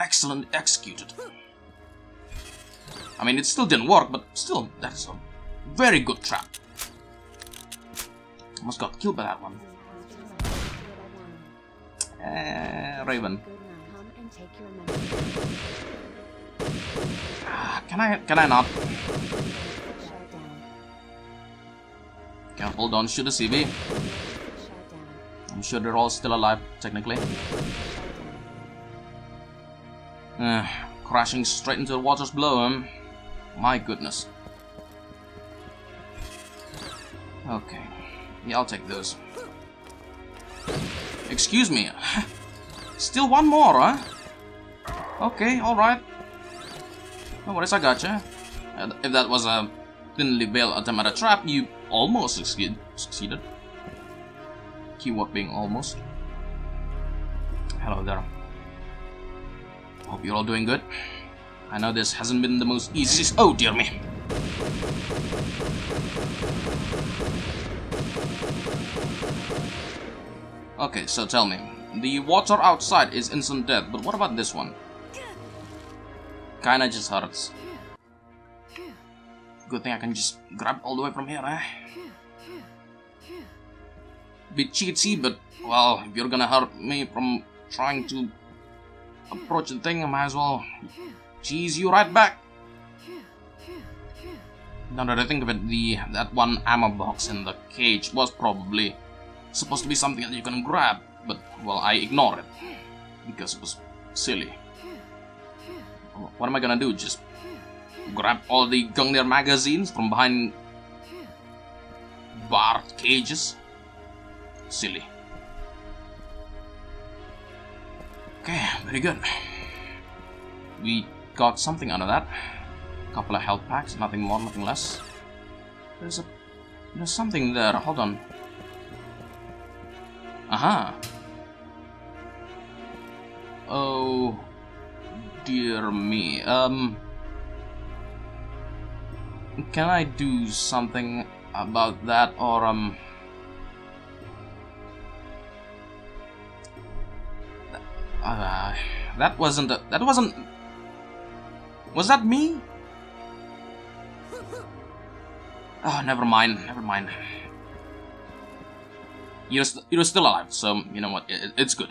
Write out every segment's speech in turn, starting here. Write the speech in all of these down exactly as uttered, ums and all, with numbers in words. Excellent executed. I mean, it still didn't work, but still, that's a very good trap. Almost got killed by that one. Uh, Raven. Ah, can I? Can I not? Careful, don't shoot the C V. I'm sure they're all still alive, technically. Uh, crashing straight into the waters below him. My goodness. Okay. Yeah, I'll take those. Excuse me. Still one more, huh? Okay, alright. No worries, I gotcha. If that was a thinly veiled attempt at a trap, you almost succeed, succeeded. Keyword being almost. Hello there. Hope you're all doing good. I know this hasn't been the most easiest. Oh dear me. Okay, so tell me. The water outside is instant death, but what about this one? Kinda just hurts. Good thing I can just grab all the way from here, eh? Bit cheatsy, but well, if you're gonna hurt me from trying to approach the thing, I might as well cheese you right back. Now that I think of it, the that one ammo box in the cage was probably supposed to be something that you can grab, but well, I ignored it because it was silly. What am I gonna do? Just grab all the Gungnir magazines from behind barred cages? Silly. Okay, very good. We got something out of that. Couple of health packs, nothing more, nothing less. There's a there's something there. Hold on. Aha. Oh dear me. Um Can I do something about that, or um Uh, that wasn't a, that wasn't was that me? Oh, never mind, never mind. You're, st you're still alive, so you know what, it, it's good.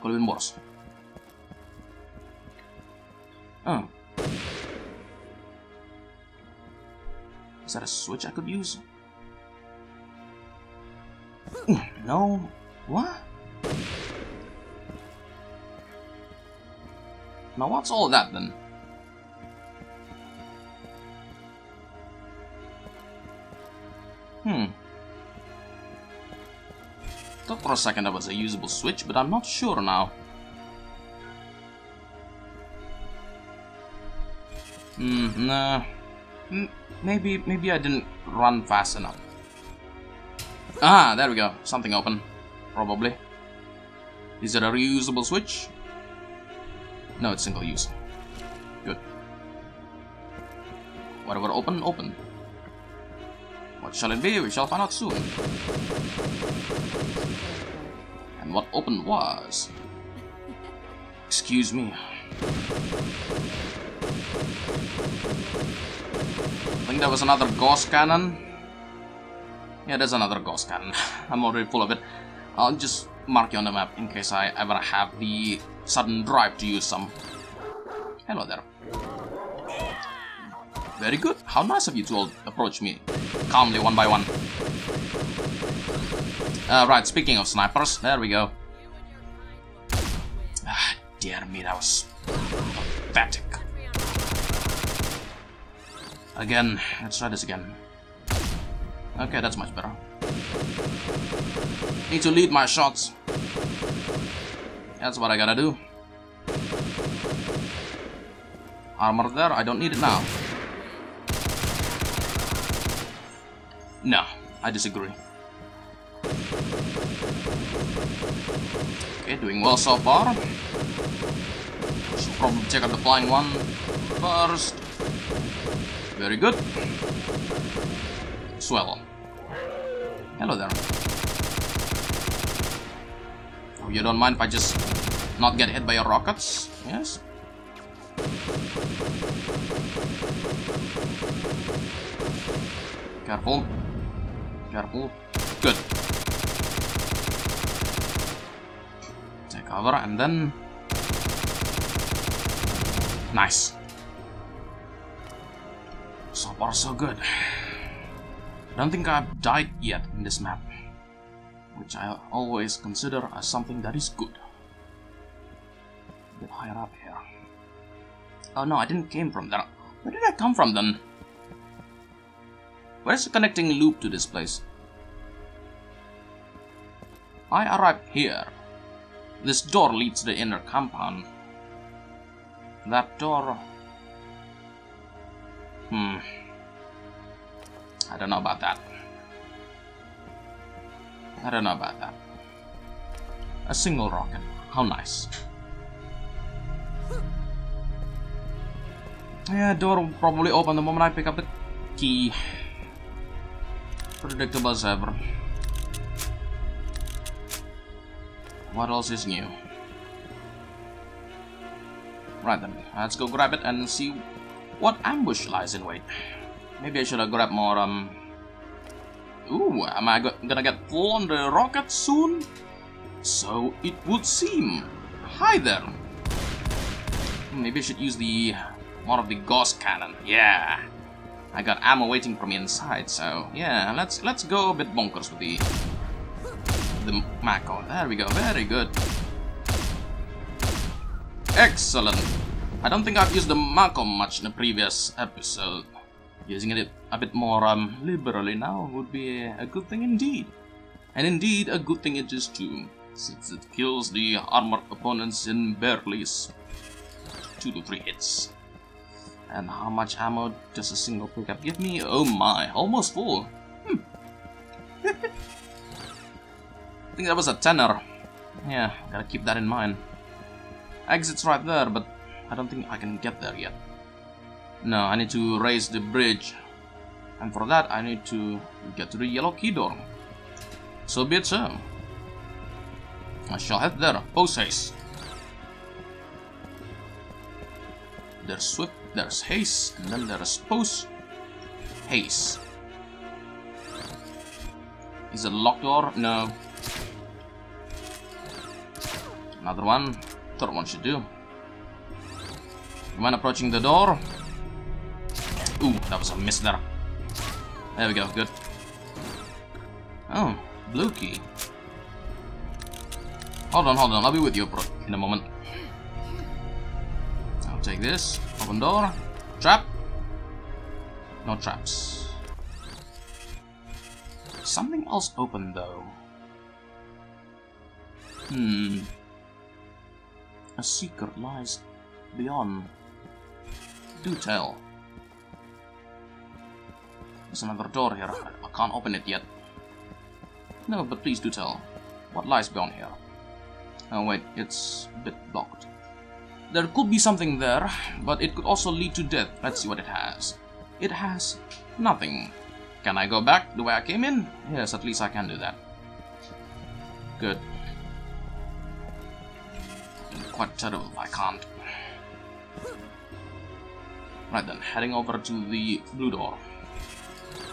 Could have been worse. Oh. Is that a switch I could use? No. What? Now what's all that then? Hmm. Thought for a second that was a usable switch, but I'm not sure now. Hmm, nah. M maybe, maybe I didn't run fast enough. Ah, there we go. Something open. Probably. Is it a reusable switch? No, it's single use. Good. Whatever open, open. What shall it be? We shall find out soon. And what open was? Excuse me. I think there was another Gauss Cannon. Yeah, there's another Gauss Cannon. I'm already full of it. I'll just mark you on the map in case I ever have the sudden drive to use some. Hello there. Very good. How nice of you to all approach me calmly one by one. Uh, right, speaking of snipers, there we go. Ah, dear me, that was pathetic. Again, let's try this again. Okay, that's much better. Need to lead my shots. That's what I gotta do. Armor there, I don't need it now. No, I disagree. Okay, doing well so far. Should probably check out the flying one first. Very good. Swell. Hello there. Oh, you don't mind if I just not get hit by your rockets. Yes. Careful. Careful. Good. Take cover and then... Nice. So far so good. I don't think I've died yet in this map, which I always consider as something that is good. A bit higher up here. Oh no, I didn't came from there. Where did I come from then? Where's the connecting loop to this place? I arrived here. This door leads to the inner compound. That door... Hmm... I don't know about that. I don't know about that. A single rocket. How nice. Yeah, door will probably open the moment I pick up the key. Predictable as ever. What else is new? Right then, let's go grab it and see what ambush lies in wait. Maybe I should have grabbed more, um... Ooh, am I go gonna get full on the rocket soon? So it would seem. Hi there! Maybe I should use the... one of the Gauss Cannon. Yeah! I got ammo waiting for me inside, so... Yeah, let's let's go a bit bonkers with the... the Mako. There we go, very good. Excellent! I don't think I've used the Mako much in the previous episode. Using it a bit more um, liberally now would be a good thing indeed. And indeed, a good thing it is too, since it kills the armored opponents in barely two to three hits. And how much ammo does a single pickup give me? Oh my, almost full. Hmm. I think that was a tenner. Yeah, gotta keep that in mind. Exit's right there, but I don't think I can get there yet. No, I need to raise the bridge, and for that I need to get to the yellow key door. So be it so. I shall head there, post haste. There's swift, there's haste, and then there's post haste. Is it a locked door? No. Another one. Third one should do. When approaching the door. Ooh, that was a miss there. There we go, good. Oh, blue key. Hold on, hold on, I'll be with you in a moment. I'll take this. Open door. Trap. No traps. Something else open though. Hmm. A secret lies beyond. Do tell. There's another door here. I can't open it yet. No, but please do tell. What lies beyond here? Oh wait, it's a bit blocked. There could be something there, but it could also lead to death. Let's see what it has. It has nothing. Can I go back the way I came in? Yes, at least I can do that. Good. Quite terrible if I can't. Right then, heading over to the blue door.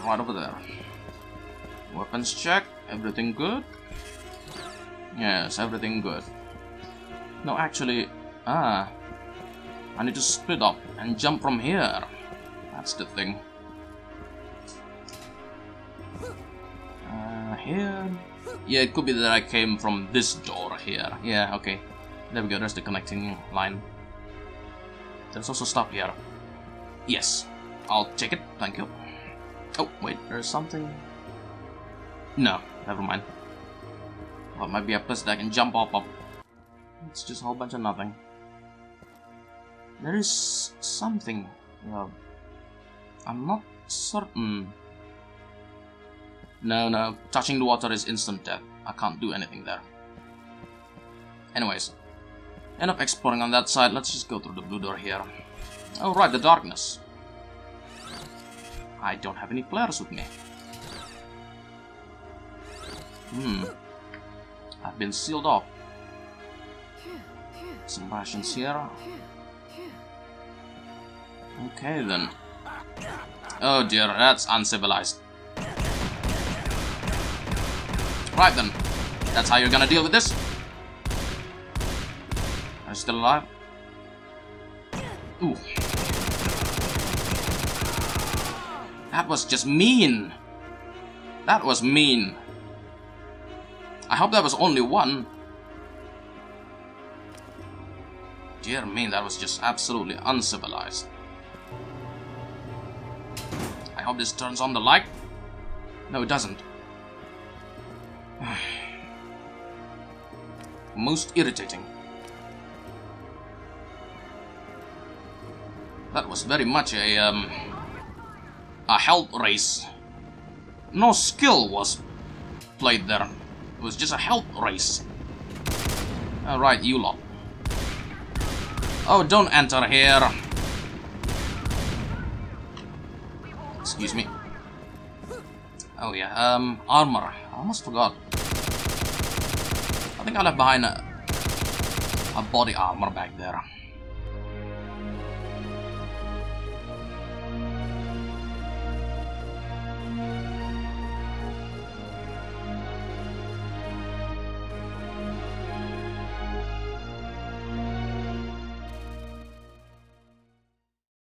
Right over there. Weapons check. Everything good? Yes, everything good. No, actually... Ah. I need to split up and jump from here. That's the thing. Uh, here... Yeah, it could be that I came from this door here. Yeah, okay. There we go, there's the connecting line. There's also stuff here. Yes. I'll take it, thank you. Oh, wait, there's something... No, never mind. Well, it might be a place that I can jump off of. It's just a whole bunch of nothing. There is something... Well, I'm not certain... No, no, touching the water is instant death. I can't do anything there. Anyways, enough exploring on that side. Let's just go through the blue door here. Oh, right, the darkness. I don't have any players with me. Hmm. I've been sealed off. some rations here. Okay then. Oh dear, that's uncivilized. Right then, that's how you're gonna deal with this. Are you still alive? Ooh. That was just mean. That was mean. I hope that was only one. Dear me, that was just absolutely uncivilized. I hope this turns on the light. No, it doesn't. Most irritating. That was very much a um, a help race. No skill was played there. It was just a help race. Alright, you lot. Oh, don't enter here. Excuse me. Oh yeah, um, armor. I almost forgot. I think I left behind a, a body armor back there.